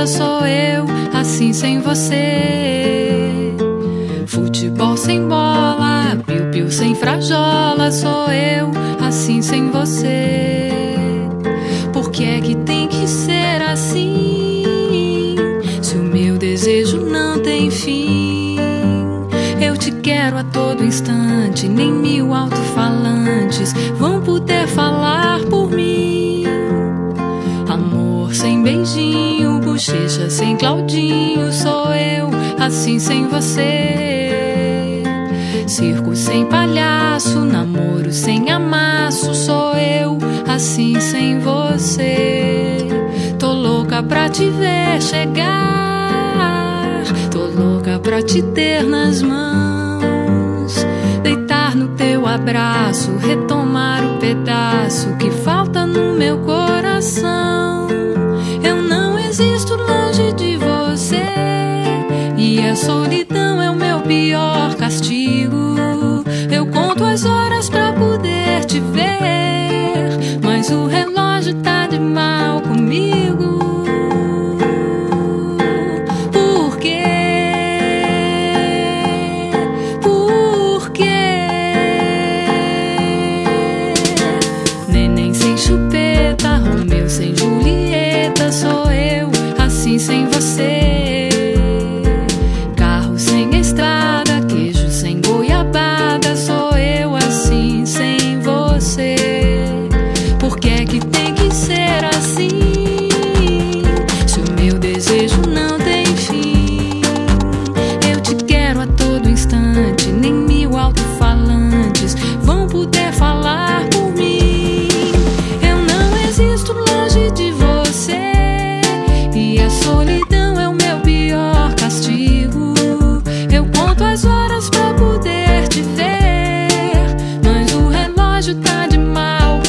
casa sou eu, assim sem você. Futebol sem bola, piu-piu sem frajola, sou eu, assim sem você. Por que é que tem que ser assim, se o meu desejo não tem fim? Eu te quero a todo instante, nem mil alto-falantes vão poder falar por mim. Amor sem beijinho, bochecha sem Claudinho, sou eu, assim sem você. Circo sem palhaço, namoro sem amasso, sou eu, assim sem você. Tô louca pra te ver chegar, tô louca pra te ter nas mãos, deitar no teu abraço, retomar o pedaço que falta no meu coração. Eu não existo longe de você, e a solidão é o meu pior castigo. Eu conto as horas pra poder te ver, mas o relógio tá de mal comigo. Por quê? Por quê? Neném sem chupeta, Romeu sem Julieta, sou eu, assim sem você. Carro sem estrada, queijo sem goiabada, sou eu, assim sem você. Por que é que tem que ser assim, se o meu desejo não tem fim? Eu te quero a todo instante, nem mil alto-falantes vão poder falar por mim. Eu não existo longe de você, e a solidão é o meu pior castigo. Eu conto as horas pra poder te ver, mas o relógio tá de mal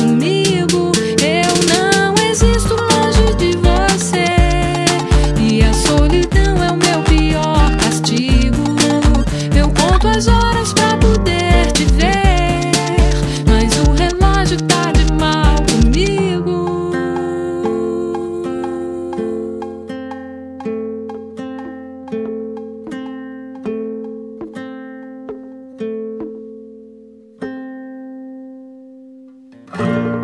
comigo.